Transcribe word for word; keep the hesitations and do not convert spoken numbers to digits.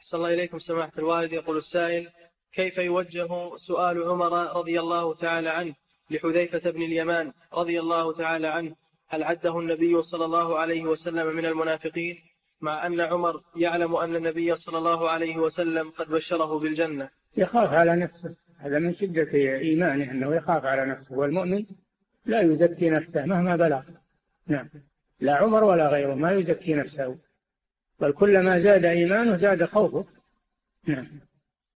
أحسن الله إليكم سماحة الوالد. يقول السائل: كيف يوجه سؤال عمر رضي الله تعالى عنه لحذيفة بن اليمان رضي الله تعالى عنه، هل عده النبي صلى الله عليه وسلم من المنافقين، مع أن عمر يعلم أن النبي صلى الله عليه وسلم قد بشره بالجنة؟ يخاف على نفسه، هذا من شدة إيمانه أنه يخاف على نفسه، والمؤمن لا يزكي نفسه مهما بلغ. نعم، لا عمر ولا غيره ما يزكي نفسه، بل كلما زاد إيمانه زاد خوفه. نعم.